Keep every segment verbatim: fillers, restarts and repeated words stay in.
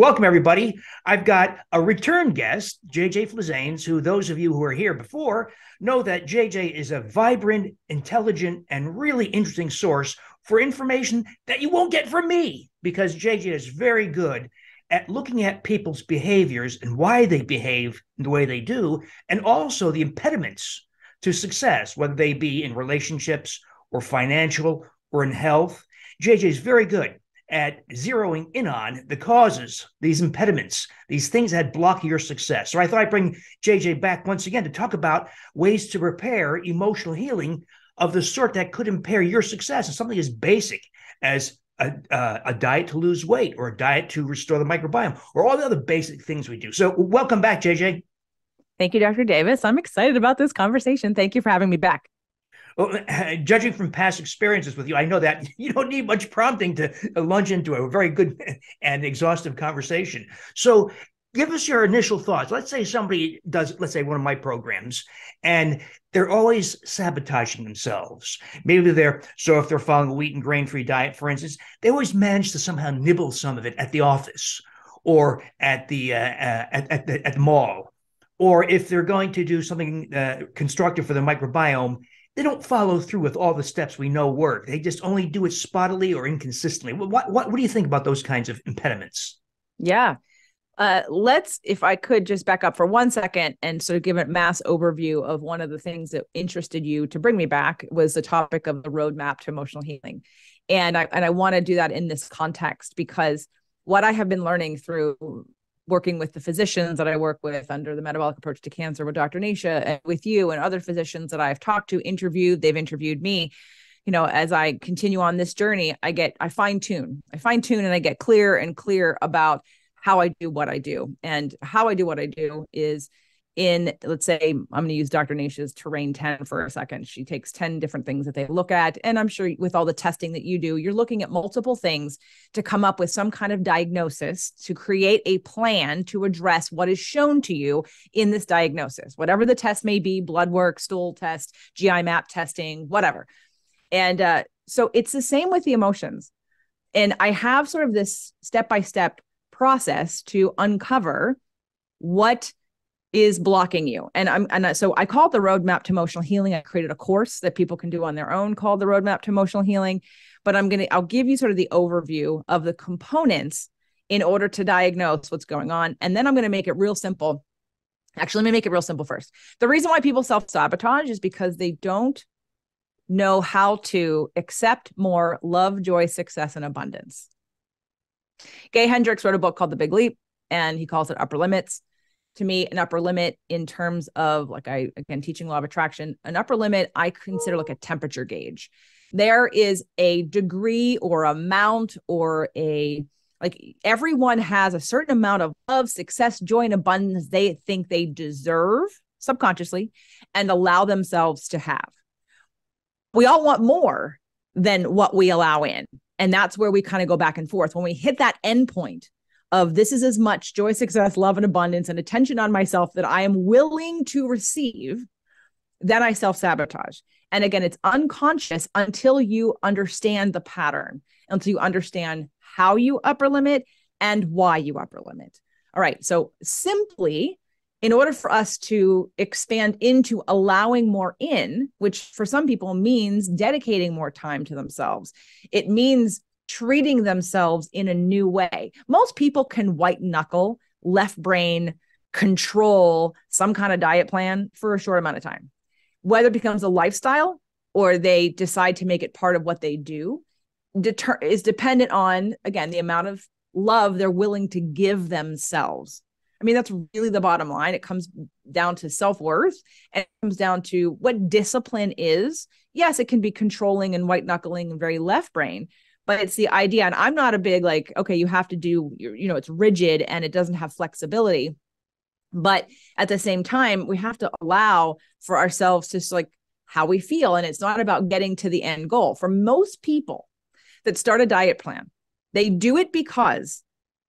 Welcome, everybody. I've got a return guest, J J Flizanes, who those of you who are here before know that J J is a vibrant, intelligent, and really interesting source for information that you won't get from me, because J J is very good at looking at people's behaviors and why they behave the way they do, and also the impediments to success, whether they be in relationships or financial or in health. J J is very good at zeroing in on the causes, these impediments, these things that block your success. So I thought I'd bring J J back once again to talk about ways to repair emotional healing of the sort that could impair your success, and something as basic as A, uh, a diet to lose weight, or a diet to restore the microbiome, or all the other basic things we do. So welcome back, J J. Thank you, Doctor Davis. I'm excited about this conversation. Thank you for having me back. Well, uh, judging from past experiences with you, I know that you don't need much prompting to uh, lunge into a very good and exhaustive conversation. So give us your initial thoughts. Let's say somebody does, let's say one of my programs, and they're always sabotaging themselves. Maybe they're, so if they're following a wheat and grain-free diet, for instance, they always manage to somehow nibble some of it at the office or at the, uh, at, at, the at the mall. Or if they're going to do something uh, constructive for the microbiome, they don't follow through with all the steps we know work. They just only do it spottily or inconsistently. What, what, what do you think about those kinds of impediments? Yeah. Uh, let's, if I could just back up for one second and sort of give a mass overview of one of the things that interested you to bring me back was the topic of the roadmap to emotional healing. And I, and I want to do that in this context, because what I have been learning through working with the physicians that I work with under the metabolic approach to cancer with Doctor Nisha and with you and other physicians that I've talked to, interviewed, they've interviewed me, you know, as I continue on this journey, I get, I fine tune, I fine tune and I get clear and clear about how I do what I do. And how I do what I do is in, let's say, I'm going to use Doctor Nisha's terrain ten for a second. She takes ten different things that they look at. And I'm sure with all the testing that you do, you're looking at multiple things to come up with some kind of diagnosis, to create a plan to address what is shown to you in this diagnosis, whatever the test may be, blood work, stool test, G I map testing, whatever. And uh, so it's the same with the emotions. And I have sort of this step-by-step process to uncover what is blocking you. And I'm, and so I called the roadmap to emotional healing. I created a course that people can do on their own called the roadmap to emotional healing, but I'm going to, I'll give you sort of the overview of the components in order to diagnose what's going on. And then I'm going to make it real simple. Actually, let me make it real simple first. The reason why people self-sabotage is because they don't know how to accept more love, joy, success, and abundance. Gay Hendrix wrote a book called The Big Leap, and he calls it upper limits. To me, an upper limit in terms of, like I, again, teaching law of attraction, an upper limit, I consider like a temperature gauge. There is a degree or amount or a, like everyone has a certain amount of love, success, joy, and abundance they think they deserve subconsciously and allow themselves to have. We all want more than what we allow in. And that's where we kind of go back and forth. When we hit that end point of this is as much joy, success, love, and abundance and attention on myself that I am willing to receive, then I self-sabotage. And again, it's unconscious until you understand the pattern, until you understand how you upper limit and why you upper limit. All right. So simply, in order for us to expand into allowing more in, which for some people means dedicating more time to themselves, it means treating themselves in a new way. Most people can white knuckle, left brain, control some kind of diet plan for a short amount of time, whether it becomes a lifestyle or they decide to make it part of what they do, deter- is dependent on, again, the amount of love they're willing to give themselves. I mean, that's really the bottom line. It comes down to self-worth, and it comes down to what discipline is. Yes, it can be controlling and white knuckling and very left brain, but it's the idea. And I'm not a big like, okay, you have to do, you know, it's rigid and it doesn't have flexibility. But at the same time, we have to allow for ourselves just like how we feel. And it's not about getting to the end goal. For most people that start a diet plan, they do it because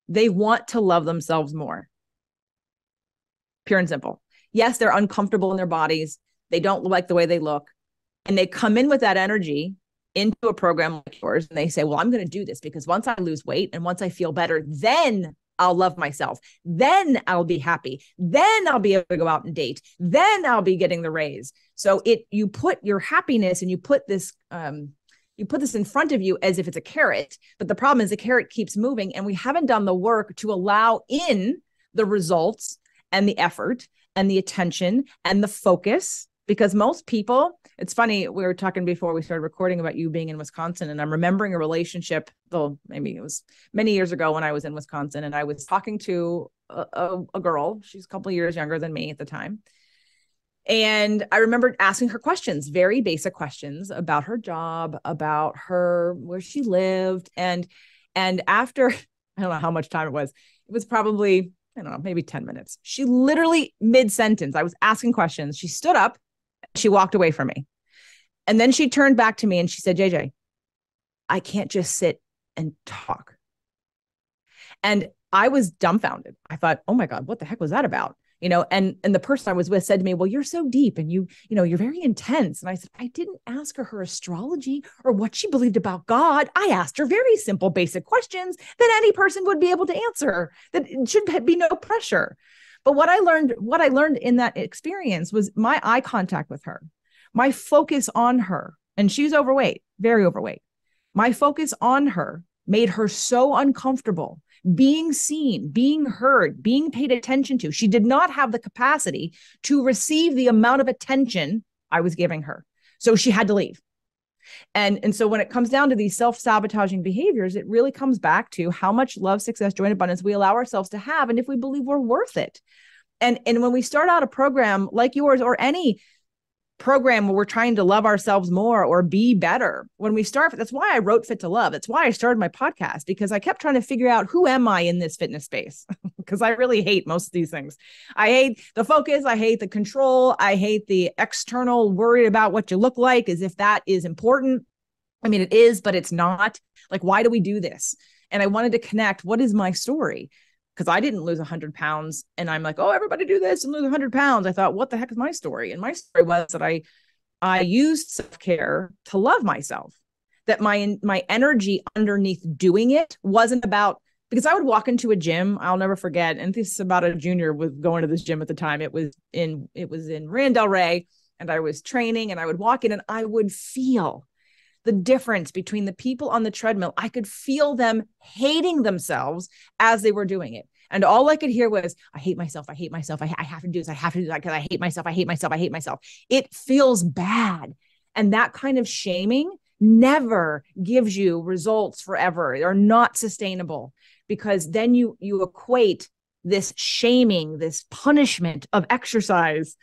they want to love themselves more. Pure and simple. Yes, they're uncomfortable in their bodies. They don't like the way they look. And they come in with that energy into a program like yours. And they say, well, I'm going to do this because once I lose weight and once I feel better, then I'll love myself. Then I'll be happy. Then I'll be able to go out and date. Then I'll be getting the raise. So it, you put your happiness and you put this, um, you put this in front of you as if it's a carrot, but the problem is the carrot keeps moving and we haven't done the work to allow in the results and the effort and the attention and the focus. Because most people, it's funny, we were talking before we started recording about you being in Wisconsin, and I'm remembering a relationship, though maybe it was many years ago when I was in Wisconsin, and I was talking to a, a, a girl. She's a couple of years younger than me at the time. And I remembered asking her questions, very basic questions about her job, about her, where she lived. And, and after, I don't know how much time it was, it was probably, I don't know, maybe ten minutes. She literally mid-sentence, I was asking questions. She stood up. She walked away from me. And then she turned back to me and she said, J J, I can't just sit and talk. And I was dumbfounded. I thought, oh my God, what the heck was that about? You know, and, and the person I was with said to me, well, you're so deep and you, you know, you're very intense. And I said, I didn't ask her her astrology or what she believed about God. I asked her very simple, basic questions that any person would be able to answer, that should be no pressure. But what I learned, what I learned in that experience was my eye contact with her, my focus on her, and she's overweight, very overweight. My focus on her made her so uncomfortable, being seen, being heard, being paid attention to. She did not have the capacity to receive the amount of attention I was giving her. So she had to leave. And, and so when it comes down to these self-sabotaging behaviors, it really comes back to how much love, success, joy, and abundance we allow ourselves to have, and if we believe we're worth it. And, and when we start out a program like yours or any program where we're trying to love ourselves more or be better, when we start, that's why I wrote Fit to Love. That's why I started my podcast, because I kept trying to figure out, who am I in this fitness space? Because I really hate most of these things. I hate the focus. I hate the control. I hate the external, worried about what you look like as if that is important. I mean, it is, but it's not. Like, why do we do this? And I wanted to connect, what is my story? Because I didn't lose one hundred pounds. And I'm like, oh, everybody do this and lose one hundred pounds. I thought, what the heck is my story? And my story was that I I used self-care to love myself, that my my energy underneath doing it wasn't about, because I would walk into a gym, I'll never forget. And this is about a junior was going to this gym at the time. It was in, it was in Randall Ray, and I was training, and I would walk in and I would feel the difference between the people on the treadmill. I could feel them hating themselves as they were doing it. And all I could hear was, I hate myself. I hate myself. I, I have to do this. I have to do that because I hate myself. I hate myself. I hate myself. It feels bad. And that kind of shaming never gives you results forever. They're not sustainable, because then you, you equate this shaming, this punishment of exercise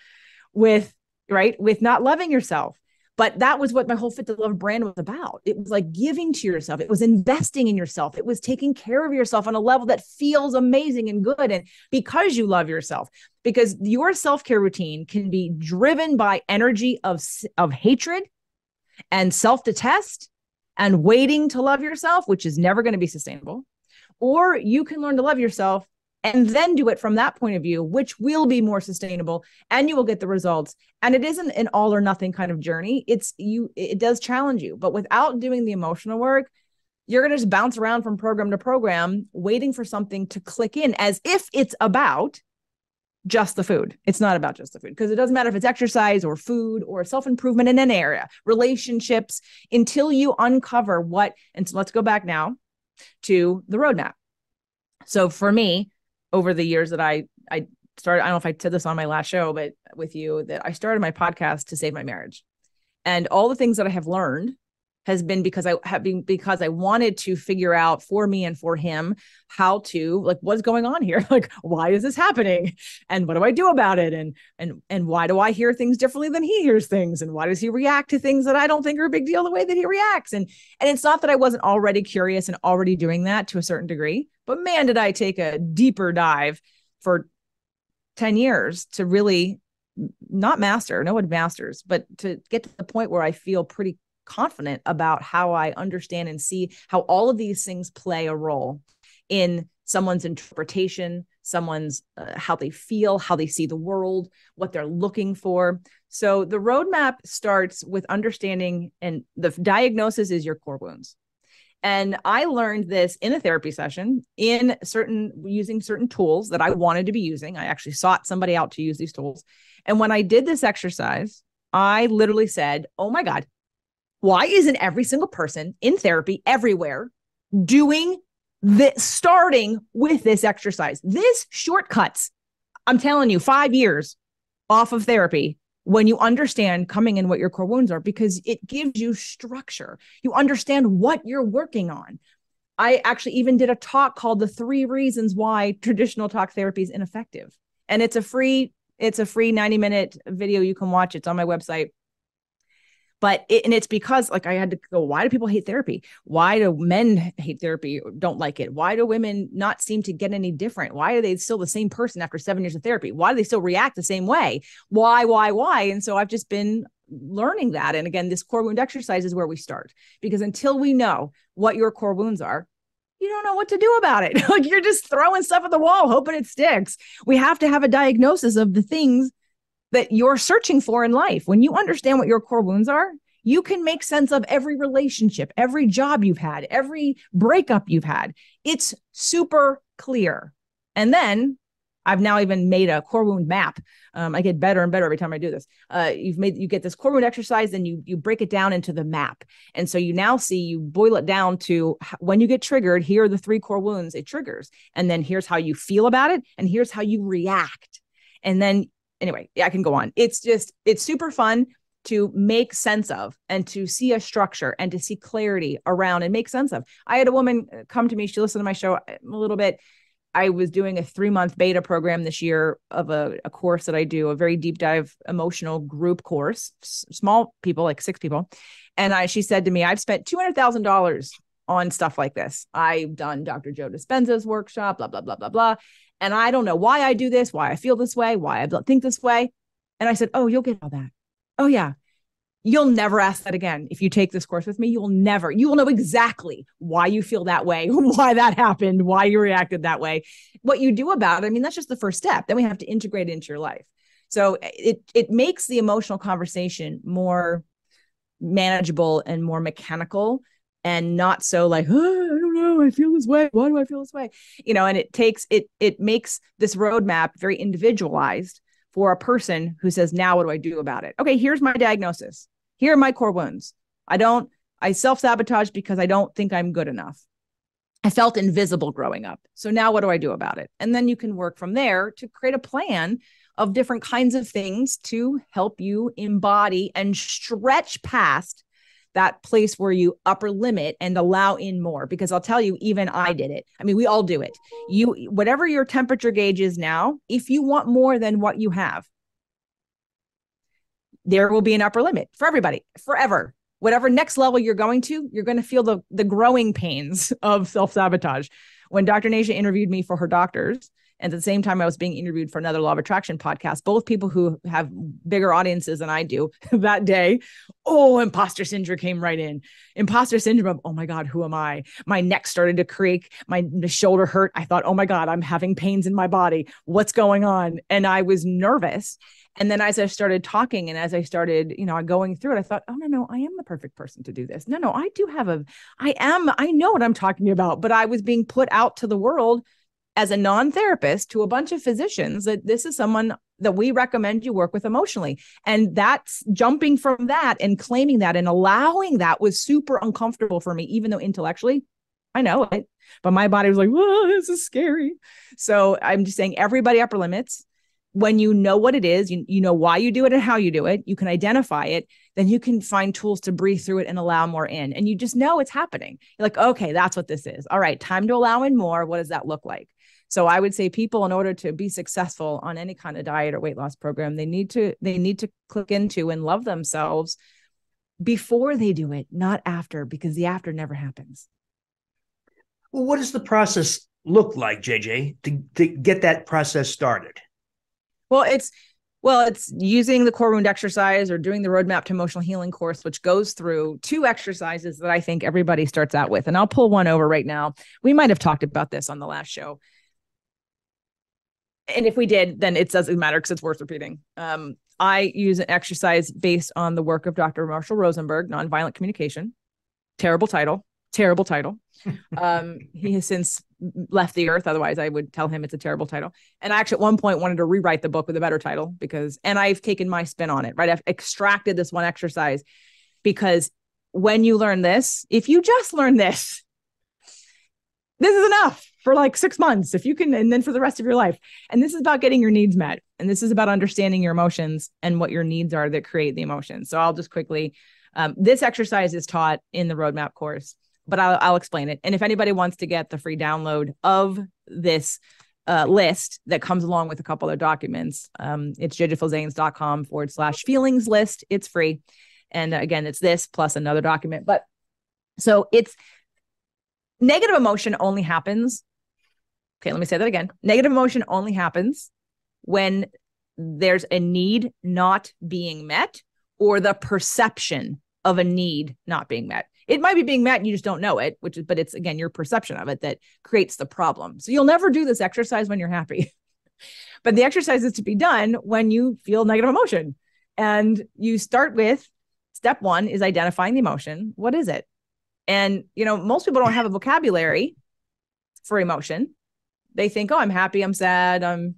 with, right, with not loving yourself. But that was what my whole Fit to Love brand was about. It was like giving to yourself. It was investing in yourself. It was taking care of yourself on a level that feels amazing and good. And because you love yourself, because your self-care routine can be driven by energy of, of hatred and self-detest and waiting to love yourself, which is never going to be sustainable. Or you can learn to love yourself and then do it from that point of view, which will be more sustainable, and you will get the results. And it isn't an all or nothing kind of journey. It's you, it does challenge you, but without doing the emotional work, you're going to just bounce around from program to program, waiting for something to click in as if it's about just the food. It's not about just the food, because it doesn't matter if it's exercise or food or self-improvement in an area, relationships, until you uncover what, and so let's go back now to the roadmap. So for me, over the years that I, I started, I don't know if I said this on my last show, but with you, that I started my podcast to save my marriage. And all the things that I have learned has been because I have been, because I wanted to figure out for me and for him, how to, like, what's going on here? Like, why is this happening? And what do I do about it? And, and, and why do I hear things differently than he hears things? And why does he react to things that I don't think are a big deal the way that he reacts? And, and it's not that I wasn't already curious and already doing that to a certain degree, but man, did I take a deeper dive for ten years to really not master, no one masters, but to get to the point where I feel pretty confident about how I understand and see how all of these things play a role in someone's interpretation, someone's uh, how they feel, how they see the world, what they're looking for. So the roadmap starts with understanding, and the diagnosis is your core wounds. And I learned this in a therapy session in certain, using certain tools that I wanted to be using. I actually sought somebody out to use these tools. And when I did this exercise, I literally said, oh my God, why isn't every single person in therapy everywhere doing this, starting with this exercise? This shortcuts, I'm telling you, five years off of therapy when you understand coming in what your core wounds are, because it gives you structure. You understand what you're working on. I actually even did a talk called The Three Reasons Why Traditional Talk Therapy is Ineffective. And it's a free, it's a free ninety minute video. You can watch. It's on my website. But it, and it's because like I had to go, why do people hate therapy? Why do men hate therapy or don't like it? Why do women not seem to get any different? Why are they still the same person after seven years of therapy? Why do they still react the same way? Why, why, why? And so I've just been learning that. And again, this core wound exercise is where we start, because until we know what your core wounds are, you don't know what to do about it. Like you're just throwing stuff at the wall, hoping it sticks. We have to have a diagnosis of the things that you're searching for in life. When you understand what your core wounds are, you can make sense of every relationship, every job you've had, every breakup you've had. It's super clear. And then I've now even made a core wound map. Um, I get better and better every time I do this. Uh, you've made, you get this core wound exercise, and you you break it down into the map. And so you now see, you boil it down to when you get triggered, here are the three core wounds it triggers. And then here's how you feel about it. And here's how you react. And then anyway, yeah, I can go on. It's just, it's super fun to make sense of and to see a structure and to see clarity around and make sense of. I had a woman come to me. She listened to my show a little bit. I was doing a three month beta program this year of a, a course that I do, a very deep dive emotional group course, s- small people, like six people. And I, she said to me, I've spent two hundred thousand dollars on stuff like this. I've done Doctor Joe Dispenza's workshop, blah, blah, blah, blah, blah. And I don't know why I do this, why I feel this way, why I think this way. And I said, oh, you'll get all that. Oh, yeah. You'll never ask that again. If you take this course with me, you'll never, you will know exactly why you feel that way, why that happened, why you reacted that way, what you do about it. I mean, that's just the first step. Then we have to integrate it into your life. So it it makes the emotional conversation more manageable and more mechanical, and not so like, oh, I don't know, I feel this way. Why do I feel this way? You know, and it takes, it, it makes this roadmap very individualized for a person who says, now what do I do about it? Okay, here's my diagnosis. Here are my core wounds. I don't, I self-sabotage because I don't think I'm good enough. I felt invisible growing up. So now what do I do about it? And then you can work from there to create a plan of different kinds of things to help you embody and stretch past that place where you upper limit and allow in more, because I'll tell you, even I did it. I mean, we all do it. You, whatever your temperature gauge is now, if you want more than what you have, there will be an upper limit for everybody forever. Whatever next level you're going to, you're going to feel the, the growing pains of self-sabotage. When Doctor Nisha interviewed me for her doctors, and at the same time I was being interviewed for another Law of Attraction podcast, both people who have bigger audiences than I do, that day, oh, imposter syndrome came right in. Imposter syndrome of, oh my God, who am I? My neck started to creak. My shoulder hurt. I thought, oh my God, I'm having pains in my body. What's going on? And I was nervous. And then as I started talking and as I started, you know, going through it, I thought, oh, no, no, I am the perfect person to do this. No, no, I do have a, I am, I know what I'm talking about, but I was being put out to the world as a non-therapist to a bunch of physicians that this is someone that we recommend you work with emotionally. And that's jumping from that and claiming that and allowing that was super uncomfortable for me, even though intellectually I know it, but my body was like, whoa, this is scary. So I'm just saying, everybody upper limits. When you know what it is, you, you know why you do it and how you do it, you can identify it, then you can find tools to breathe through it and allow more in. And you just know it's happening. You're like, okay, that's what this is. All right, time to allow in more. What does that look like? So I would say people, in order to be successful on any kind of diet or weight loss program, they need to, they need to click into and love themselves before they do it, not after, because the after never happens. Well, what does the process look like, J J, to, to get that process started? Well, it's well, it's using the core wound exercise or doing the Roadmap to Emotional Healing course, which goes through two exercises that I think everybody starts out with. And I'll pull one over right now. We might have talked about this on the last show. And if we did, then it doesn't matter because it's worth repeating. Um, I use an exercise based on the work of Doctor Marshall Rosenberg, Nonviolent Communication. Terrible title. terrible title. Um, he has since left the earth. Otherwise I would tell him it's a terrible title. And I actually at one point wanted to rewrite the book with a better title because, and I've taken my spin on it, right? I've extracted this one exercise because when you learn this, if you just learn this, this is enough for like six months, if you can, and then for the rest of your life. And this is about getting your needs met. And this is about understanding your emotions and what your needs are that create the emotions. So I'll just quickly, um, this exercise is taught in the roadmap course, but I'll, I'll explain it. And if anybody wants to get the free download of this uh, list that comes along with a couple other documents, um, it's jjflizanes.com forward slash feelings list. It's free. And again, it's this plus another document, but so it's, negative emotion only happens. Okay, let me say that again. Negative emotion only happens when there's a need not being met or the perception of a need not being met. It might be being met and you just don't know it, which is, but it's again, your perception of it that creates the problem. So you'll never do this exercise when you're happy, but the exercise is to be done when you feel negative emotion. And you start with step one is identifying the emotion. What is it? And, you know, most people don't have a vocabulary for emotion. They think, oh, I'm happy, I'm sad, I'm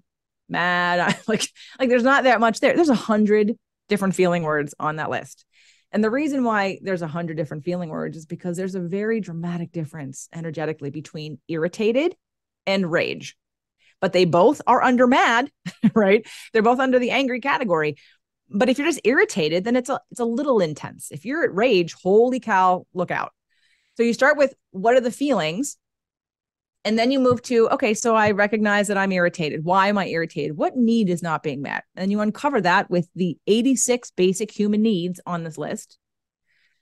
mad. I'm like, like there's not that much there. There's a hundred different feeling words on that list. And the reason why there's a hundred different feeling words is because there's a very dramatic difference energetically between irritated and rage, but they both are under mad, right? They're both under the angry category. But if you're just irritated, then it's a, it's a little intense. If you're at rage, holy cow, look out. So you start with what are the feelings, and then you move to, okay, so I recognize that I'm irritated. Why am I irritated? What need is not being met? And you uncover that with the eighty-six basic human needs on this list.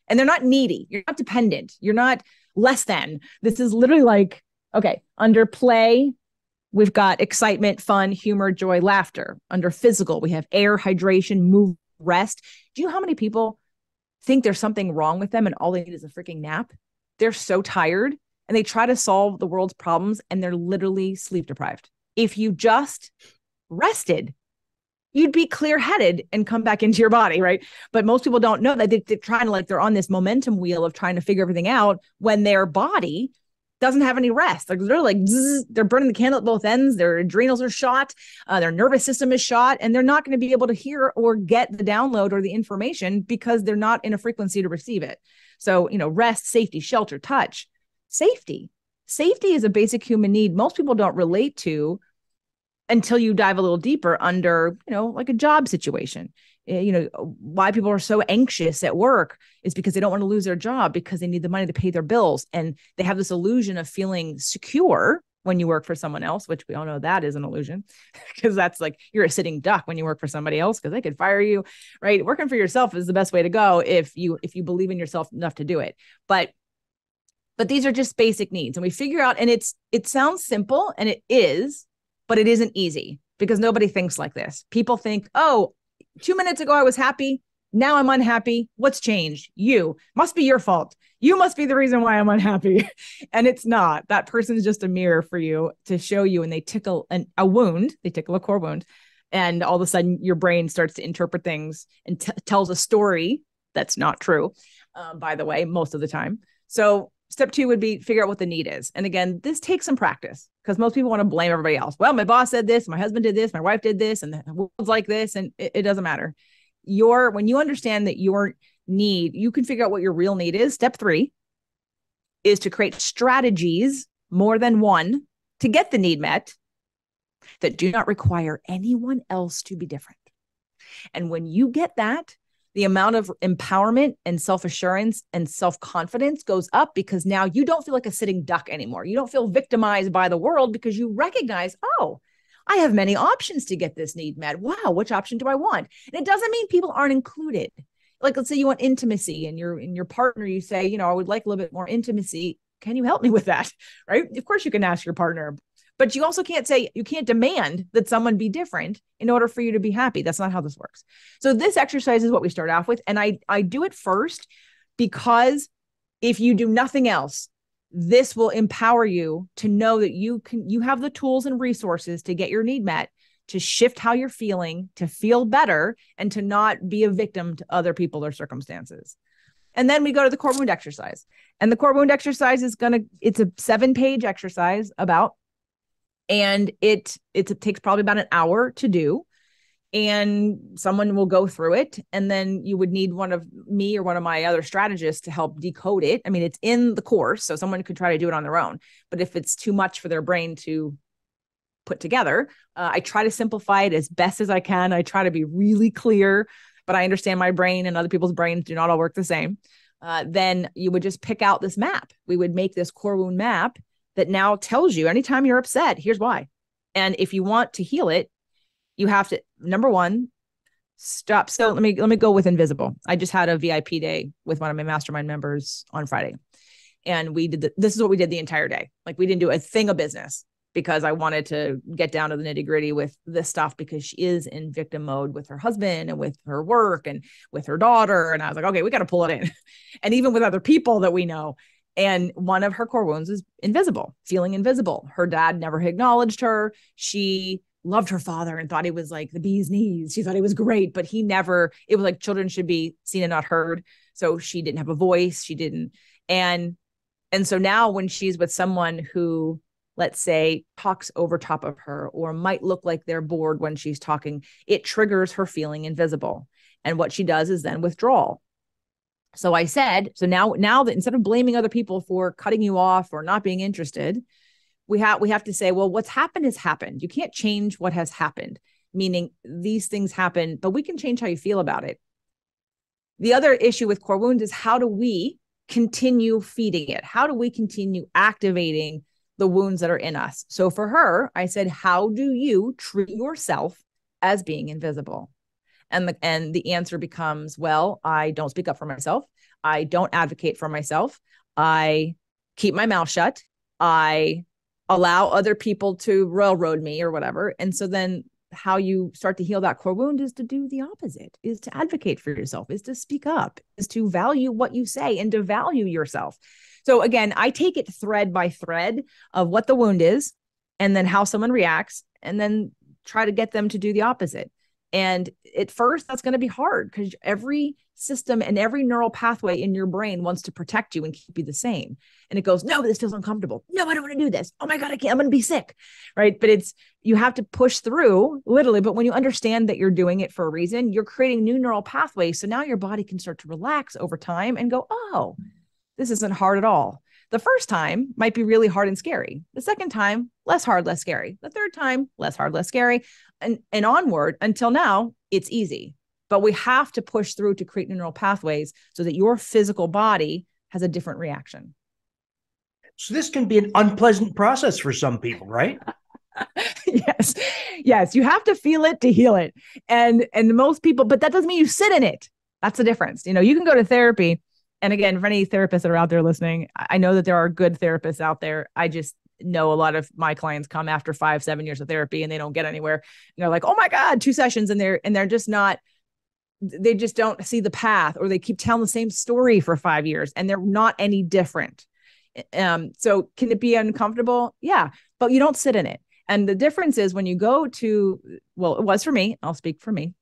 And they're not needy. You're not dependent. You're not less than. This is literally like, okay, under play, we've got excitement, fun, humor, joy, laughter. Under physical, we have air, hydration, move, rest. Do you know how many people think there's something wrong with them and all they need is a freaking nap? They're so tired and they try to solve the world's problems and they're literally sleep deprived. If you just rested, you'd be clear headed and come back into your body, right? But most people don't know that they, they're trying to like, they're on this momentum wheel of trying to figure everything out when their body doesn't have any rest. Like they're like, zzz, they're burning the candle at both ends. Their adrenals are shot. Uh, their nervous system is shot and they're not going to be able to hear or get the download or the information because they're not in a frequency to receive it. So, you know, rest, safety, shelter, touch, safety. Safety is a basic human need. Most people don't relate to until you dive a little deeper under, you know, like a job situation. You know, why people are so anxious at work is because they don't want to lose their job because they need the money to pay their bills. And they have this illusion of feeling secure when you work for someone else, which we all know that is an illusion because that's like, you're a sitting duck when you work for somebody else because they could fire you, right? Working for yourself is the best way to go if you, if you believe in yourself enough to do it. But, but these are just basic needs and we figure out, and it's, it sounds simple and it is, but it isn't easy because nobody thinks like this. People think, oh, two minutes ago, I was happy. Now I'm unhappy. What's changed? You. Must be your fault. You must be the reason why I'm unhappy. And it's not. That person is just a mirror for you to show you. And they tickle an, a wound. They tickle a core wound. And all of a sudden, your brain starts to interpret things and t- tells a story that's not true, uh, by the way, most of the time. So step two would be figure out what the need is. And again, this takes some practice because most people want to blame everybody else. Well, my boss said this, my husband did this, my wife did this, and the world's like this, and it, it doesn't matter. Your, when you understand that your need, you can figure out what your real need is. Step three is to create strategies, more than one, to get the need met that do not require anyone else to be different. And when you get that, the amount of empowerment and self-assurance and self-confidence goes up because now you don't feel like a sitting duck anymore. You don't feel victimized by the world because you recognize, oh, I have many options to get this need met. Wow, which option do I want? And it doesn't mean people aren't included. Like, let's say you want intimacy and your, and your partner, you say, you know, I would like a little bit more intimacy. Can you help me with that? Right? Of course you can ask your partner, but you also can't say, you can't demand that someone be different in order for you to be happy. That's not how this works. So this exercise is what we start off with. And I, I do it first because if you do nothing else, this will empower you to know that you can, you have the tools and resources to get your need met, to shift how you're feeling, to feel better, and to not be a victim to other people or circumstances. And then we go to the core wound exercise. And the core wound exercise is going to, it's a seven page exercise about, and it, it, it takes probably about an hour to do. And someone will go through it. And then you would need one of me or one of my other strategists to help decode it. I mean, it's in the course, so someone could try to do it on their own. But if it's too much for their brain to put together, uh, I try to simplify it as best as I can. I try to be really clear, but I understand my brain and other people's brains do not all work the same. Uh, then you would just pick out this map. We would make this core wound map that now tells you anytime you're upset, here's why. And if you want to heal it, you have to, number one, stop. So let me, let me go with invisible. I just had a V I P day with one of my mastermind members on Friday. And we did, the, this is what we did the entire day. Like, we didn't do a thing of business because I wanted to get down to the nitty gritty with this stuff, because she is in victim mode with her husband and with her work and with her daughter. And I was like, okay, we got to pull it in. And even with other people that we know. And one of her core wounds is invisible, feeling invisible. Her dad never acknowledged her. She loved her father and thought he was like the bee's knees. She thought he was great, but he never, it was like children should be seen and not heard. So she didn't have a voice. She didn't. And, and so now when she's with someone who, let's say, talks over top of her or might look like they're bored when she's talking, it triggers her feeling invisible. And what she does is then withdrawal. So I said, so now, now that instead of blaming other people for cutting you off or not being interested, We have we have to say, well, what's happened has happened. You can't change what has happened, meaning these things happen, but we can change how you feel about it. The other issue with core wounds is, how do we continue feeding it? How do we continue activating the wounds that are in us? So for her, I said, how do you treat yourself as being invisible? And the, and the answer becomes, well, I don't speak up for myself. I don't advocate for myself. I keep my mouth shut. I allow other people to railroad me or whatever. And so then how you start to heal that core wound is to do the opposite, is to advocate for yourself, is to speak up, is to value what you say and to value yourself. So again, I take it thread by thread of what the wound is and then how someone reacts, and then try to get them to do the opposite. And at first, that's going to be hard, because every system and every neural pathway in your brain wants to protect you and keep you the same. And it goes, no, this feels uncomfortable. No, I don't want to do this. Oh my God, I can't, I'm going to be sick. Right. But it's, you have to push through literally. But when you understand that you're doing it for a reason, you're creating new neural pathways. So now your body can start to relax over time and go, oh, this isn't hard at all. The first time might be really hard and scary. The second time, less hard, less scary. The third time, less hard, less scary. And, and onward until now, it's easy. But we have to push through to create neural pathways so that your physical body has a different reaction. So this can be an unpleasant process for some people, right? Yes. Yes. You have to feel it to heal it. And, and most people, but that doesn't mean you sit in it. That's the difference. You know, you can go to therapy. And again, for any therapists that are out there listening, I know that there are good therapists out there. I just know a lot of my clients come after five, seven years of therapy and they don't get anywhere. You know, like, oh my God, two sessions and they're, and they're just not, they just don't see the path, or they keep telling the same story for five years and they're not any different. Um, so can it be uncomfortable? Yeah, but you don't sit in it. And the difference is when you go to, well, it was for me, I'll speak for me.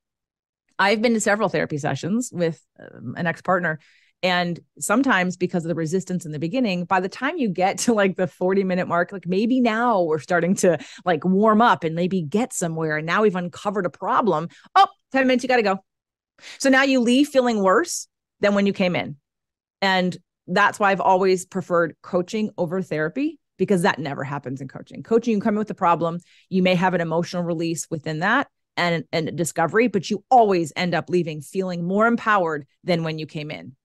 I've been to several therapy sessions with um, an ex-partner. And sometimes because of the resistance in the beginning, by the time you get to like the forty minute mark, like maybe now we're starting to like warm up and maybe get somewhere. And now we've uncovered a problem. Oh, ten minutes, you got to go. So now you leave feeling worse than when you came in. And that's why I've always preferred coaching over therapy, because that never happens in coaching. Coaching, you come in with the problem. You may have an emotional release within that and, and discovery, but you always end up leaving feeling more empowered than when you came in.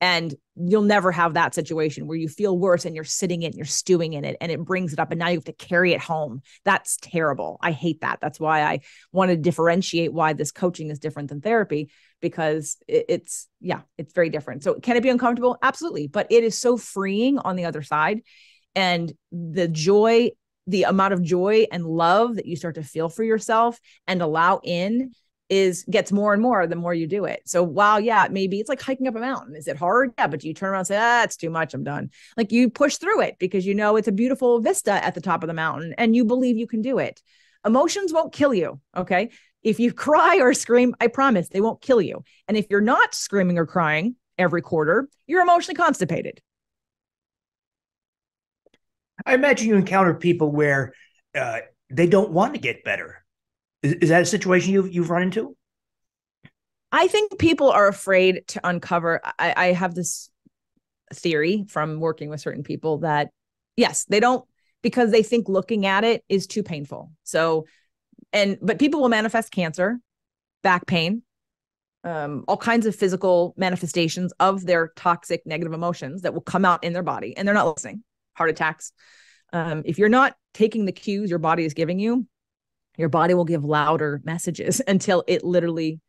And you'll never have that situation where you feel worse and you're sitting in it, you're stewing in it, and it brings it up. And now you have to carry it home. That's terrible. I hate that. That's why I want to differentiate why this coaching is different than therapy, because it's, yeah, it's very different. So can it be uncomfortable? Absolutely. But it is so freeing on the other side. And the joy, the amount of joy and love that you start to feel for yourself and allow in is gets more and more the more you do it. So wow, yeah, maybe it's like hiking up a mountain. Is it hard? Yeah, but you turn around and say, ah, it's too much, I'm done. Like you push through it because you know it's a beautiful vista at the top of the mountain and you believe you can do it. Emotions won't kill you, okay? If you cry or scream, I promise they won't kill you. And if you're not screaming or crying, every quarter, you're emotionally constipated. I imagine you encounter people where uh, they don't want to get better. Is, is that a situation you've, you've run into? I think people are afraid to uncover. I, I have this theory from working with certain people that, yes, they don't, because they think looking at it is too painful. So, and, but people will manifest cancer, back pain, um, all kinds of physical manifestations of their toxic negative emotions that will come out in their body, and they're not listening. Heart attacks. Um, if you're not taking the cues your body is giving you, your body will give louder messages until it literally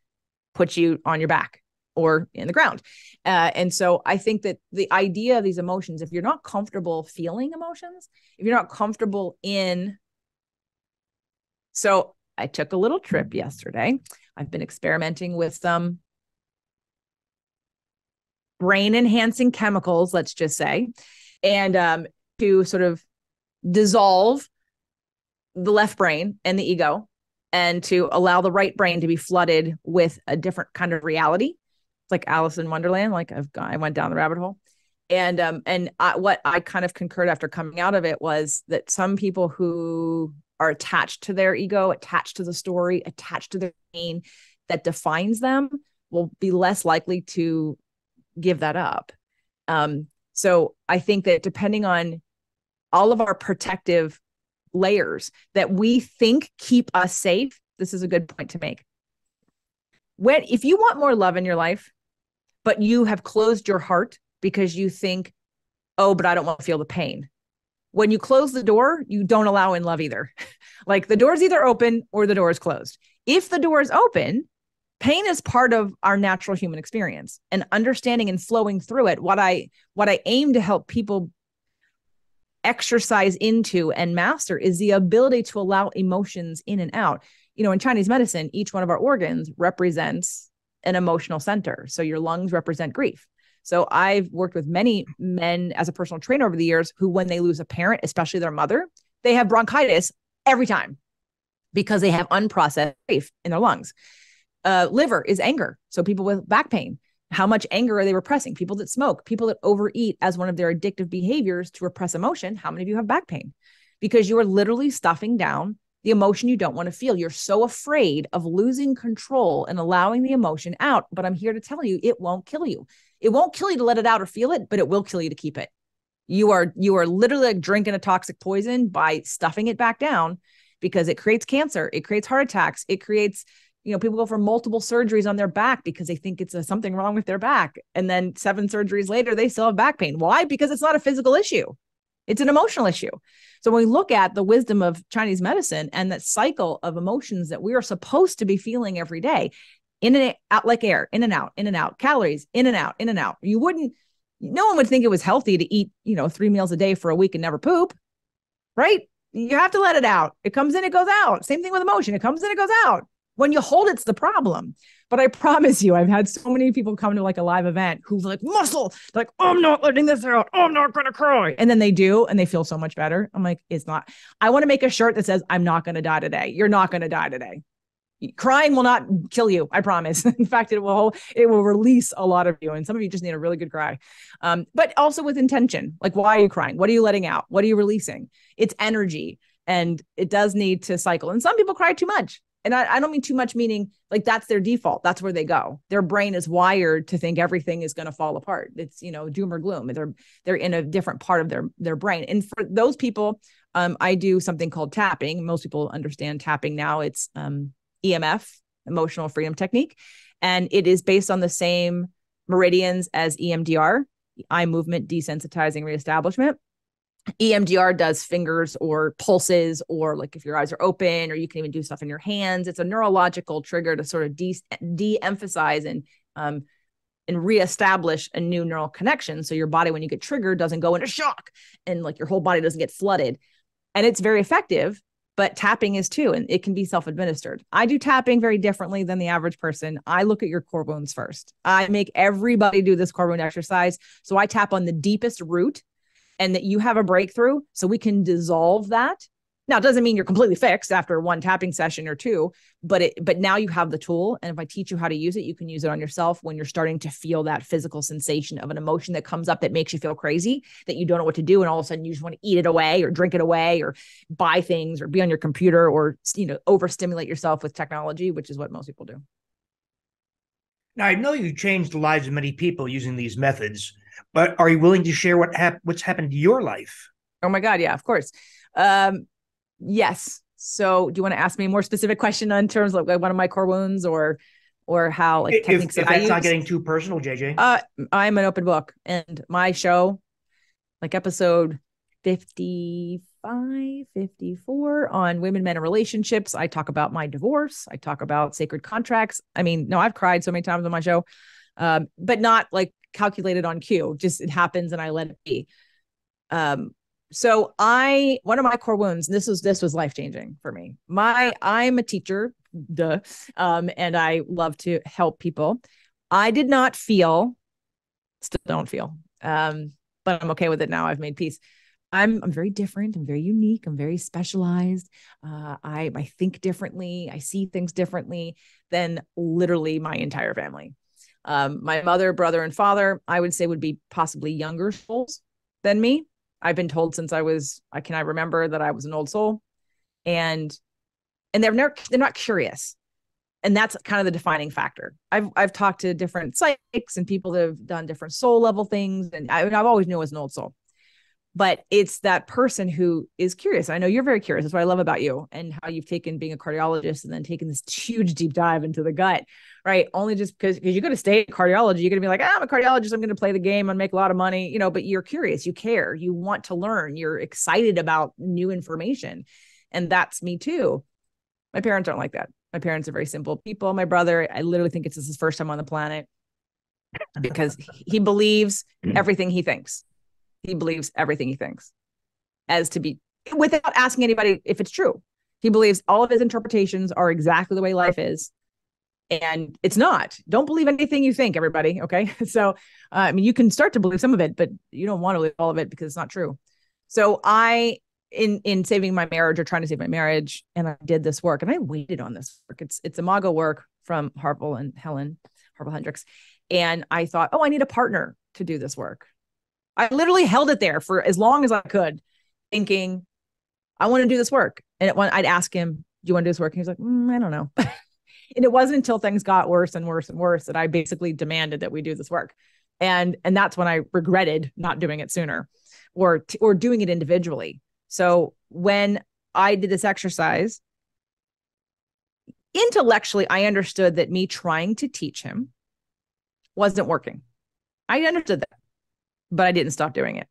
puts you on your back or in the ground. Uh, and so I think that the idea of these emotions, if you're not comfortable feeling emotions, if you're not comfortable in. So I took a little trip yesterday. I've been experimenting with some brain enhancing chemicals, let's just say, and um, to sort of dissolve the left brain and the ego, and to allow the right brain to be flooded with a different kind of reality. It's like Alice in Wonderland. Like I've gone, I went down the rabbit hole, and um, and I, what I kind of concurred after coming out of it was that some people who are attached to their ego, attached to the story, attached to their pain that defines them, will be less likely to give that up. Um, so I think that depending on all of our protective layers that we think keep us safe. This is a good point to make. When, if you want more love in your life, but you have closed your heart because you think, oh, but I don't want to feel the pain. When you close the door, you don't allow in love either. Like the door is either open or the door is closed. If the door is open, pain is part of our natural human experience, and understanding and flowing through it. What I, what I aim to help people exercise into and master is the ability to allow emotions in and out. You know, in Chinese medicine, each one of our organs represents an emotional center. So your lungs represent grief. So I've worked with many men as a personal trainer over the years who, when they lose a parent, especially their mother, they have bronchitis every time because they have unprocessed grief in their lungs. Uh, liver is anger. So people with back pain, how much anger are they repressing? People that smoke, people that overeat as one of their addictive behaviors to repress emotion. How many of you have back pain? Because you are literally stuffing down the emotion you don't want to feel. You're so afraid of losing control and allowing the emotion out. But I'm here to tell you, it won't kill you. It won't kill you to let it out or feel it, but it will kill you to keep it. You are, you are literally like drinking a toxic poison by stuffing it back down, because it creates cancer. It creates heart attacks. It creates, you know, people go for multiple surgeries on their back because they think it's a, something wrong with their back. And then seven surgeries later, they still have back pain. Why? Because it's not a physical issue. It's an emotional issue. So when we look at the wisdom of Chinese medicine and that cycle of emotions that we are supposed to be feeling every day, in and out like air, in and out, in and out, calories, in and out, in and out. You wouldn't, no one would think it was healthy to eat, you know, three meals a day for a week and never poop, right? You have to let it out. It comes in, it goes out. Same thing with emotion. It comes in, it goes out. When you hold, it's the problem. But I promise you, I've had so many people come to like a live event who's like muscle, they're like, oh, I'm not letting this out. Oh, I'm not going to cry. And then they do, and they feel so much better. I'm like, it's not, I want to make a shirt that says, I'm not going to die today. You're not going to die today. Crying will not kill you. I promise. In fact, it will, it will release a lot of you. And some of you just need a really good cry. Um, but also with intention, like, why are you crying? What are you letting out? What are you releasing? It's energy, and it does need to cycle. And some people cry too much. And I, I don't mean too much, meaning like that's their default. That's where they go. Their brain is wired to think everything is going to fall apart. It's, you know, doom or gloom. They're, they're in a different part of their, their brain. And for those people, um, I do something called tapping. Most people understand tapping now. It's um, E M F, emotional freedom technique. And it is based on the same meridians as E M D R, eye movement, desensitizing, reestablishment. E M D R does fingers or pulses, or like if your eyes are open, or you can even do stuff in your hands. It's a neurological trigger to sort of de- de-emphasize and, um, and reestablish a new neural connection. So your body, when you get triggered, doesn't go into shock, and like your whole body doesn't get flooded. And it's very effective, but tapping is too, and it can be self-administered. I do tapping very differently than the average person. I look at your core wounds first. I make everybody do this core wound exercise. So I tap on the deepest root, and that you have a breakthrough so we can dissolve that Now, it doesn't mean you're completely fixed after one tapping session or two, but it, but now you have the tool. And if I teach you how to use it, you can use it on yourself when you're starting to feel that physical sensation of an emotion that comes up that makes you feel crazy, that you don't know what to do. And all of a sudden you just want to eat it away or drink it away or buy things or be on your computer or, you know, overstimulate yourself with technology, which is what most people do. Now, I know you changed the lives of many people using these methods, but are you willing to share what hap- what's happened to your life? Oh my God. Yeah, of course. Um, Yes. So do you want to ask me a more specific question in terms of like one of my core wounds or or how like techniques if, if that I use? If that's not getting too personal, J J. Uh, I'm an open book, and my show, like episode fifty-five, fifty-four on women, men, and relationships, I talk about my divorce. I talk about sacred contracts. I mean, no, I've cried so many times on my show, um, but not like calculated on cue. Just it happens and I let it be. Um. So I, one of my core wounds, and this was, this was life-changing for me. My, I'm a teacher, duh, um, and I love to help people. I did not feel, still don't feel, um, but I'm okay with it now. I've made peace. I'm, I'm very different. I'm very unique. I'm very specialized. Uh, I, I think differently. I see things differently than literally my entire family. Um, my mother, brother, and father, I would say would be possibly younger souls than me. I've been told since I was, I can I remember that I was an old soul, and, and they're never, they're not curious. And that's kind of the defining factor. I've, I've talked to different psychics and people that have done different soul level things. And I, I've always knew I was an old soul, but it's that person who is curious. I know you're very curious. That's what I love about you and how you've taken being a cardiologist and then taken this huge deep dive into the gut, right? Only just because you go to state cardiology, you're going to be like, ah, I'm a cardiologist. I'm going to play the game and make a lot of money, you know, but you're curious, you care, you want to learn, you're excited about new information. And that's me too. My parents aren't like that. My parents are very simple people. My brother, I literally think it's his first time on the planet because he believes everything he thinks. He believes everything he thinks as to be without asking anybody if it's true. He believes all of his interpretations are exactly the way life is. And it's not. Don't believe anything you think, everybody. Okay. So, uh, I mean, you can start to believe some of it, but you don't want to believe all of it because it's not true. So I, in, in saving my marriage or trying to save my marriage, and I did this work and I waited on this work. It's, it's Imago work from Harville and Helen Harville Hendrix. And I thought, oh, I need a partner to do this work. I literally held it there for as long as I could thinking, I want to do this work. And it, I'd ask him, do you want to do this work? And he was like, mm, I don't know. And it wasn't until things got worse and worse and worse that I basically demanded that we do this work. And, and that's when I regretted not doing it sooner or, t- or doing it individually. So when I did this exercise, intellectually, I understood that me trying to teach him wasn't working. I understood that. But I didn't stop doing it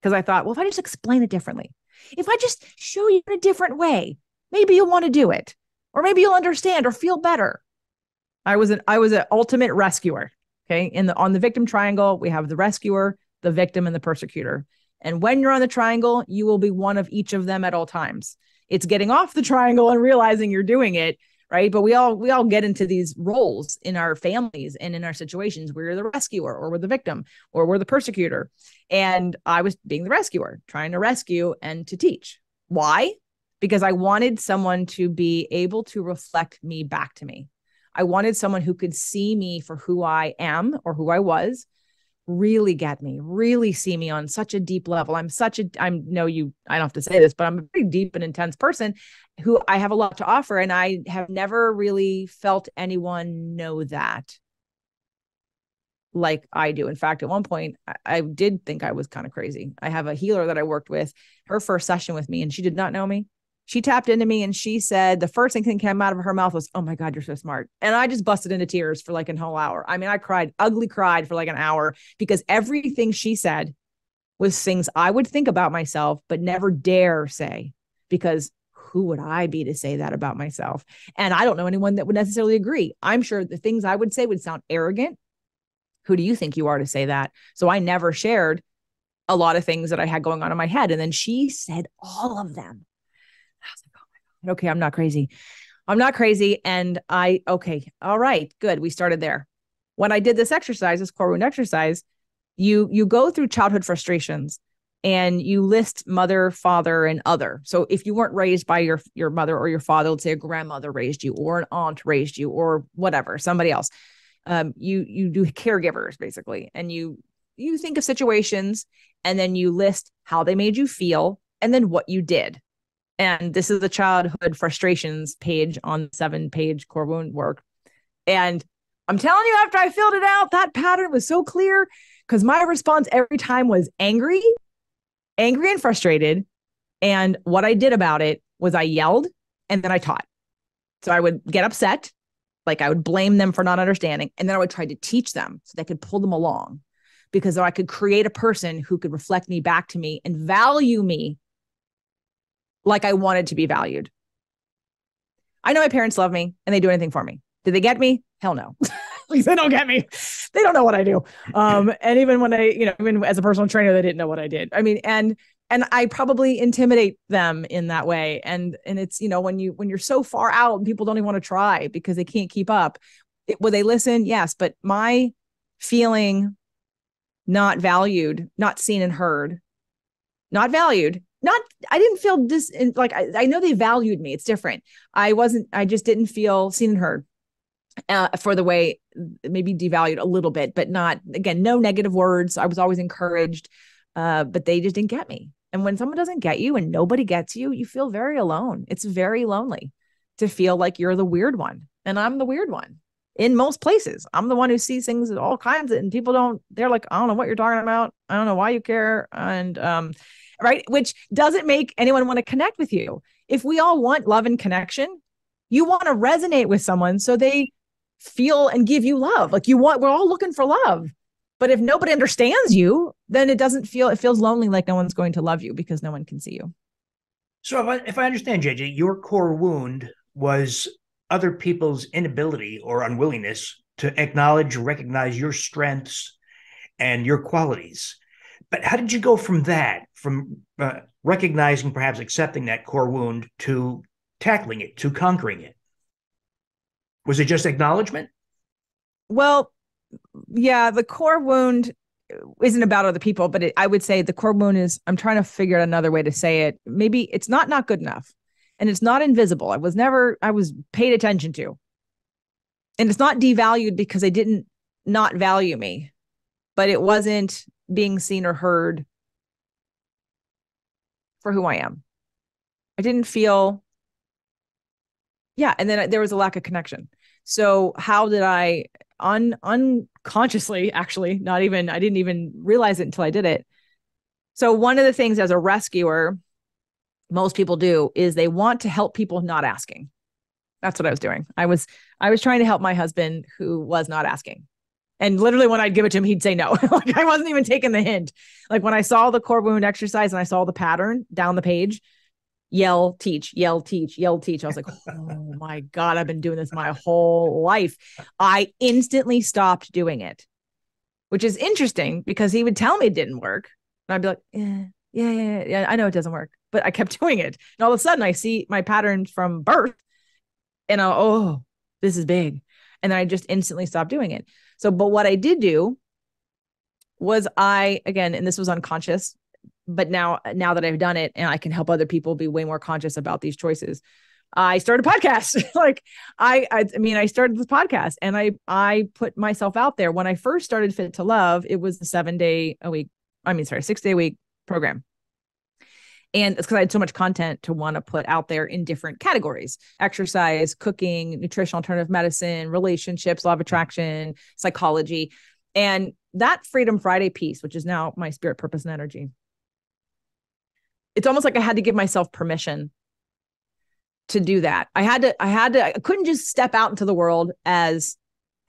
because I thought, well, if I just explain it differently, if I just show you in a different way, maybe you'll want to do it, or maybe you'll understand or feel better. I was an I was an ultimate rescuer. Okay, in the on the victim triangle, we have the rescuer, the victim, and the persecutor. And when you're on the triangle, you will be one of each of them at all times. It's getting off the triangle and realizing you're doing it. Right. But we all we all get into these roles in our families and in our situations where you're the rescuer or we're the victim or we're the persecutor. And I was being the rescuer, trying to rescue and to teach. Why? Because I wanted someone to be able to reflect me back to me. I wanted someone who could see me for who I am or who I was, really get me, really see me on such a deep level. I'm such a, I know you, I don't have to say this, but I'm a pretty deep and intense person who I have a lot to offer. And I have never really felt anyone know that like I do. In fact, at one point I, I did think I was kind of crazy. I have a healer that I worked with, her first session with me, and she did not know me. She tapped into me and she said, the first thing that came out of her mouth was, oh my God, you're so smart. And I just busted into tears for like a whole hour. I mean, I cried, ugly cried for like an hour because everything she said was things I would think about myself, but never dare say, because who would I be to say that about myself? And I don't know anyone that would necessarily agree. I'm sure the things I would say would sound arrogant. Who do you think you are to say that? So I never shared a lot of things that I had going on in my head. And then she said all of them. I was like, oh my God, okay, I'm not crazy. I'm not crazy. And I, okay, all right, good. We started there. When I did this exercise, this core wound exercise, you, you go through childhood frustrations and you list mother, father, and other. So if you weren't raised by your, your mother or your father, let's say a grandmother raised you or an aunt raised you or whatever, somebody else, um, you, you do caregivers basically. And you, you think of situations and then you list how they made you feel and then what you did. And this is the childhood frustrations page on seven page core wound work. And I'm telling you, after I filled it out, that pattern was so clear because my response every time was angry, angry and frustrated. And what I did about it was I yelled and then I taught. So I would get upset, like I would blame them for not understanding. And then I would try to teach them so they could pull them along, because I could create a person who could reflect me back to me and value me like I wanted to be valued. I know my parents love me and they do anything for me. Did they get me? Hell no. Like, they don't get me. They don't know what I do. Um, and even when I, you know, even as a personal trainer, they didn't know what I did. I mean, and, and I probably intimidate them in that way. And, and it's, you know, when you, when you're so far out and people don't even want to try because they can't keep up, it, will they listen? Yes. But my feeling not valued, not seen and heard, not valued, not, I didn't feel this in, like, I, I know they valued me. It's different. I wasn't, I just didn't feel seen and heard. Uh, for the way, maybe devalued a little bit, but not, again, no negative words. I was always encouraged, uh, but they just didn't get me. And when someone doesn't get you and nobody gets you, you feel very alone. It's very lonely to feel like you're the weird one. And I'm the weird one in most places. I'm the one who sees things all kinds of, and people don't, they're like, I don't know what you're talking about. I don't know why you care. And, um, right. Which doesn't make anyone want to connect with you. If we all want love and connection, you want to resonate with someone so they feel and give you love. Like you want, we're all looking for love, but if nobody understands you, then it doesn't feel, it feels lonely. Like no one's going to love you because no one can see you. So if I, if I understand, J J, your core wound was other people's inability or unwillingness to acknowledge, recognize your strengths and your qualities. But how did you go from that, from uh, recognizing, perhaps accepting that core wound, to tackling it, to conquering it? Was it just acknowledgement? Well, yeah, the core wound isn't about other people, but it, I would say the core wound is, I'm trying to figure out another way to say it. Maybe it's not not good enough, and it's not invisible. I was never, I was paid attention to. And it's not devalued because they didn't not value me, but it wasn't being seen or heard for who I am. I didn't feel, yeah. And then there was a lack of connection. So how did I un unconsciously, actually, not even, I didn't even realize it until I did it. So one of the things as a rescuer, most people do is they want to help people not asking. That's what I was doing. I was, I was trying to help my husband who was not asking. And literally when I'd give it to him, he'd say no. Like I wasn't even taking the hint. Like when I saw the core wound exercise and I saw the pattern down the page, yell, teach, yell, teach, yell, teach. I was like, oh my God, I've been doing this my whole life. I instantly stopped doing it, which is interesting because he would tell me it didn't work. And I'd be like, yeah, yeah, yeah, yeah. I know it doesn't work, but I kept doing it. And all of a sudden I see my pattern from birth and I'll, oh, this is big. And then I just instantly stopped doing it. So, but what I did do was I, again, and this was unconscious, but now, now that I've done it and I can help other people be way more conscious about these choices, I started a podcast. Like I, I, I mean, I started this podcast and I, I put myself out there. When I first started Fit to Love, it was a seven day a week. I mean, sorry, six day a week program. And it's because I had so much content to want to put out there in different categories: exercise, cooking, nutrition, alternative medicine, relationships, law of attraction, psychology. And that Freedom Friday piece, which is now my spirit, purpose, and energy, it's almost like I had to give myself permission to do that. I had to, I had to, I couldn't just step out into the world as,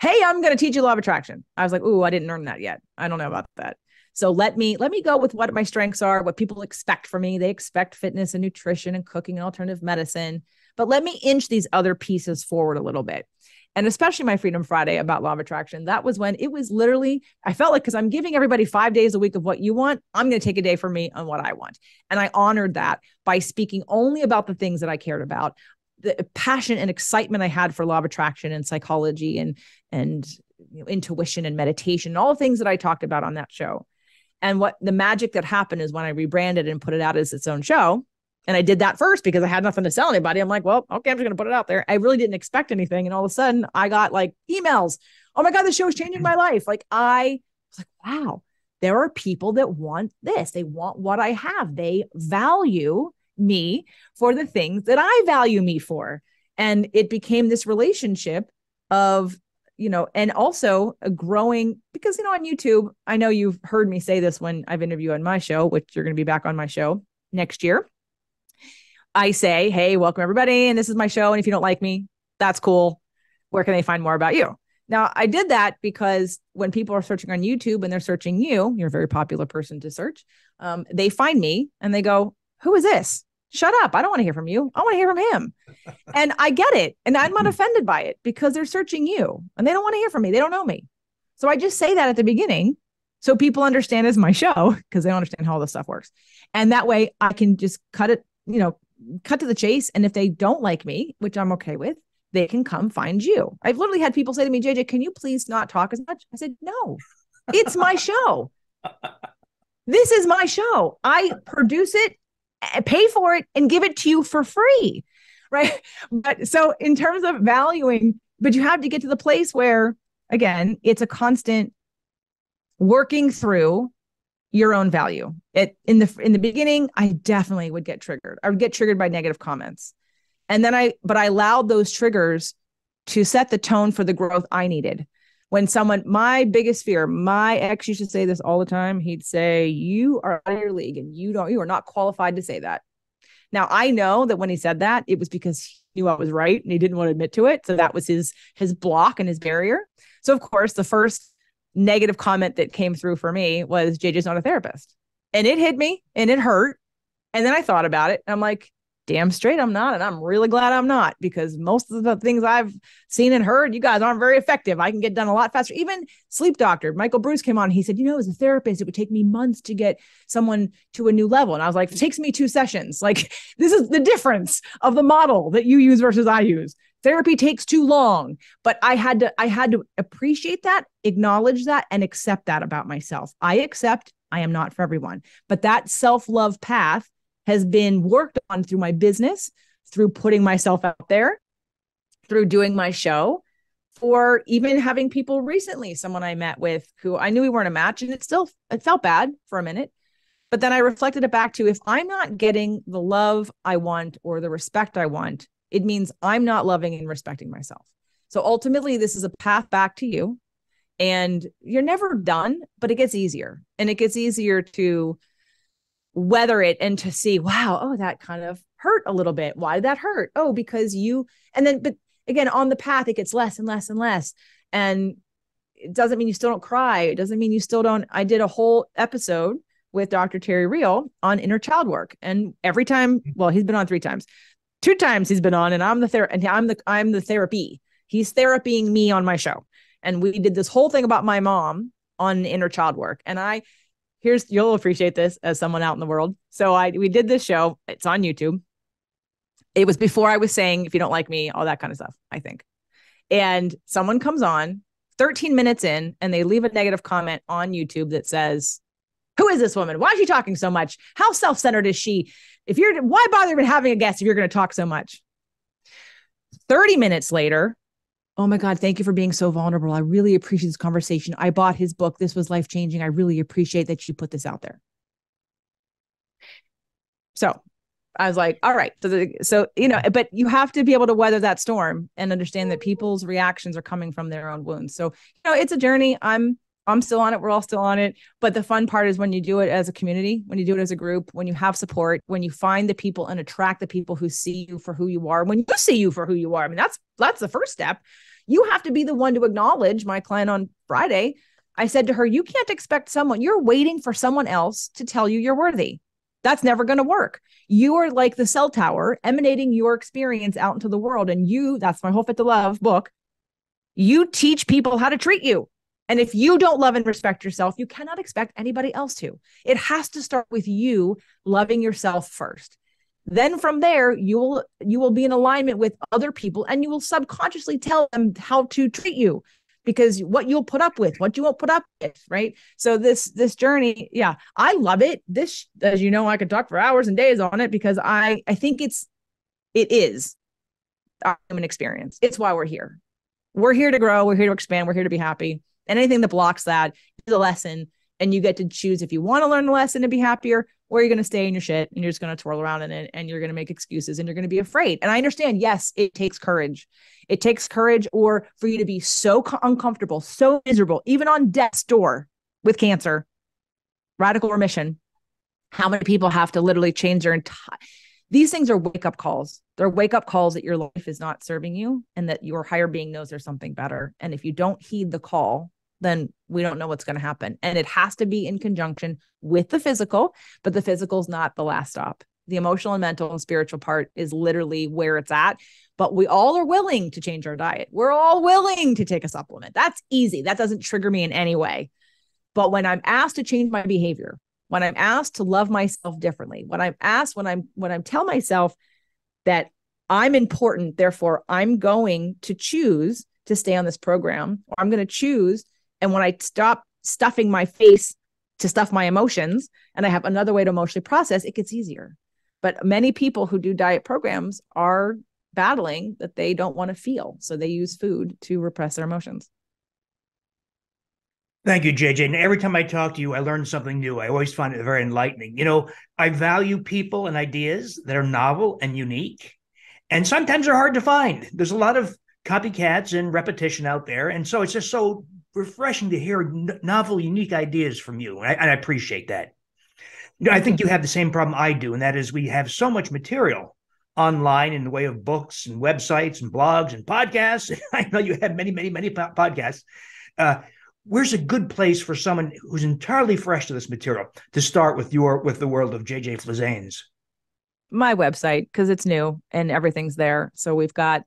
hey, I'm going to teach you law of attraction. I was like, ooh, I didn't earn that yet. I don't know about that. So let me, let me go with what my strengths are, what people expect from me. They expect fitness and nutrition and cooking and alternative medicine, but let me inch these other pieces forward a little bit. And especially my Freedom Friday about law of attraction. That was when it was literally, I felt like, cause I'm giving everybody five days a week of what you want. I'm going to take a day for me on what I want. And I honored that by speaking only about the things that I cared about, the passion and excitement I had for law of attraction and psychology and, and you know, intuition and meditation, all the things that I talked about on that show. And what the magic that happened is when I rebranded and put it out as its own show. And I did that first because I had nothing to sell anybody. I'm like, well, okay, I'm just going to put it out there. I really didn't expect anything. And all of a sudden I got like emails. Oh my God, this show is changing my life. Like I was like, wow, there are people that want this. They want what I have. They value me for the things that I value me for. And it became this relationship of, you know, and also a growing, because, you know, on YouTube, I know you've heard me say this when I've interviewed on my show, which you're going to be back on my show next year. I say, hey, welcome everybody. And this is my show. And if you don't like me, that's cool. Where can they find more about you? Now I did that because when people are searching on YouTube and they're searching you, you're a very popular person to search. Um, they find me and they go, who is this? Shut up. I don't want to hear from you. I want to hear from him. And I get it. And I'm not offended by it because they're searching you and they don't want to hear from me. They don't know me. So I just say that at the beginning. So people understand it's my show because they don't understand how all this stuff works. And that way I can just cut it, you know, cut to the chase. And if they don't like me, which I'm okay with, they can come find you. I've literally had people say to me, J J, can you please not talk as much? I said, no, it's my show. This is my show. I produce it, I pay for it, and give it to you for free. Right. But so in terms of valuing, but you have to get to the place where, again, it's a constant working through your own value. It in the in the beginning, I definitely would get triggered. I would get triggered by negative comments. And then I, but I allowed those triggers to set the tone for the growth I needed. When someone, my biggest fear, my ex used to say this all the time. He'd say, you are out of your league and you don't, you are not qualified to say that. Now I know that when he said that, it was because he knew I was right and he didn't want to admit to it. So that was his, his block and his barrier. So of course the first negative comment that came through for me was J J's not a therapist, and it hit me and it hurt. And then I thought about it and I'm like, damn straight I'm not. And I'm really glad I'm not, because most of the things I've seen and heard, you guys aren't very effective. I can get done a lot faster. Even sleep doctor, Michael Bruce came on. He said, you know, as a therapist, it would take me months to get someone to a new level. And I was like, it takes me two sessions. Like, this is the difference of the model that you use versus I use. Therapy takes too long, but I had to, I had to appreciate that, acknowledge that, and accept that about myself. I accept I am not for everyone, but that self-love path has been worked on through my business, through putting myself out there, through doing my show, for even having people recently, someone I met with who I knew we weren't a match, and it still, it felt bad for a minute. But then I reflected it back to, if I'm not getting the love I want or the respect I want, it means I'm not loving and respecting myself. So ultimately, this is a path back to you, and you're never done, but it gets easier, and it gets easier to weather it and to see, wow, oh, that kind of hurt a little bit. Why did that hurt? Oh, because you, and then, but again, on the path, it gets less and less and less. And it doesn't mean you still don't cry. It doesn't mean you still don't. I did a whole episode with Doctor Terry Real on inner child work. And every time, well, he's been on three times, two times he's been on, and I'm the ther- and I'm the, I'm the therapy. He's therapying me on my show. And we did this whole thing about my mom on inner child work. And I, Here's, you'll appreciate this as someone out in the world. So I, we did this show. It's on YouTube. It was before I was saying, if you don't like me, all that kind of stuff, I think. And someone comes on thirteen minutes in and they leave a negative comment on YouTube that says, who is this woman? Why is she talking so much? How self-centered is she? If you're, why bother even having a guest if you're going to talk so much? thirty minutes later, oh my God, thank you for being so vulnerable. I really appreciate this conversation. I bought his book. This was life-changing. I really appreciate that you put this out there. So I was like, all right. So, the, so, you know, but you have to be able to weather that storm and understand that people's reactions are coming from their own wounds. So, you know, it's a journey. I'm, I'm still on it. We're all still on it. But the fun part is when you do it as a community, when you do it as a group, when you have support, when you find the people and attract the people who see you for who you are, when you see you for who you are. I mean, that's, that's the first step. You have to be the one to acknowledge. My client on Friday, I said to her, you can't expect someone, you're waiting for someone else to tell you you're worthy. That's never going to work. You are like the cell tower emanating your experience out into the world. And you, that's my whole Fit to Love book. You teach people how to treat you. And if you don't love and respect yourself, you cannot expect anybody else to. It has to start with you loving yourself first. Then from there, you will you will be in alignment with other people, and you will subconsciously tell them how to treat you because what you'll put up with, what you won't put up with, right? So this this journey, yeah, I love it. This, as you know, I could talk for hours and days on it because I I think it's it is our human experience. It's why we're here. We're here to grow. We're here to expand. We're here to be happy. And anything that blocks that is a lesson. And you get to choose if you want to learn the lesson and be happier, or you're going to stay in your shit and you're just going to twirl around in it and you're going to make excuses and you're going to be afraid. And I understand, yes, it takes courage. It takes courage or for you to be so co- uncomfortable, so miserable, even on death's door with cancer, radical remission. How many people have to literally change their entire... These things are wake-up calls. They're wake-up calls that your life is not serving you and that your higher being knows there's something better. And if you don't heed the call, then we don't know what's going to happen. And it has to be in conjunction with the physical, but the physical is not the last stop. The emotional and mental and spiritual part is literally where it's at. But we all are willing to change our diet. We're all willing to take a supplement. That's easy. That doesn't trigger me in any way. But when I'm asked to change my behavior, when I'm asked to love myself differently, when I'm asked, when I'm, when I'm tell myself that I'm important, therefore I'm going to choose to stay on this program, or I'm going to choose. And when I stop stuffing my face to stuff my emotions and I have another way to emotionally process, it gets easier. But many people who do diet programs are battling that they don't want to feel. So they use food to repress their emotions. Thank you, J J. And every time I talk to you, I learn something new. I always find it very enlightening. You know, I value people and ideas that are novel and unique, and sometimes they're hard to find. There's a lot of copycats and repetition out there. And so it's just so refreshing to hear novel, unique ideas from you. And I, and I appreciate that. You know, I think you have the same problem I do. And that is we have so much material online in the way of books and websites and blogs and podcasts. I know you have many, many, many po- podcasts. Uh, Where's a good place for someone who's entirely fresh to this material to start with your with the world of J J Flizanes? My website, because it's new and everything's there. So we've got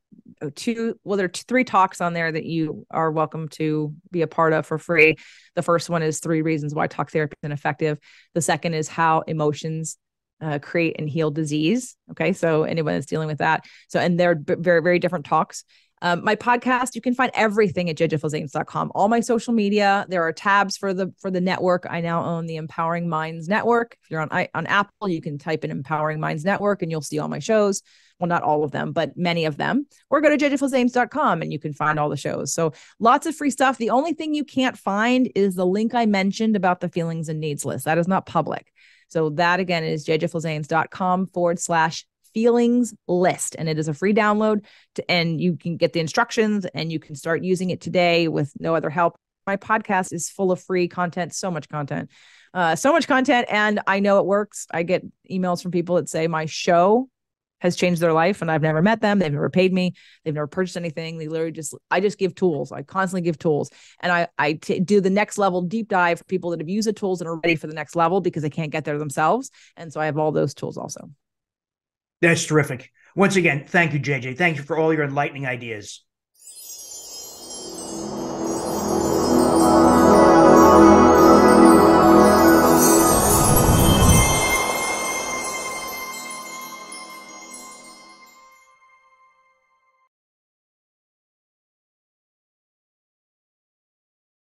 two, well, there are two, three talks on there that you are welcome to be a part of for free. The first one is three reasons why talk therapy is ineffective. The second is how emotions uh, create and heal disease. Okay, so anyone that's dealing with that. So, and they're b- very, very different talks. Um, my podcast, you can find everything at j j flizanes dot com. All my social media, there are tabs for the for the network. I now own the Empowering Minds Network. If you're on I, on Apple, you can type in Empowering Minds Network and you'll see all my shows. Well, not all of them, but many of them. Or go to j j flizanes dot com and you can find all the shows. So lots of free stuff. The only thing you can't find is the link I mentioned about the feelings and needs list. That is not public. So that, again, is j j flizanes dot com forward slash feelings list. And it is a free download to, and you can get the instructions and you can start using it today with no other help. My podcast is full of free content, so much content, uh, so much content. And I know it works. I get emails from people that say my show has changed their life and I've never met them. They've never paid me. They've never purchased anything. They literally just, I just give tools. I constantly give tools. And I, I t- do the next level deep dive for people that have used the tools and are ready for the next level because they can't get there themselves. And so I have all those tools also. That's terrific. Once again, thank you, J J. Thank you for all your enlightening ideas.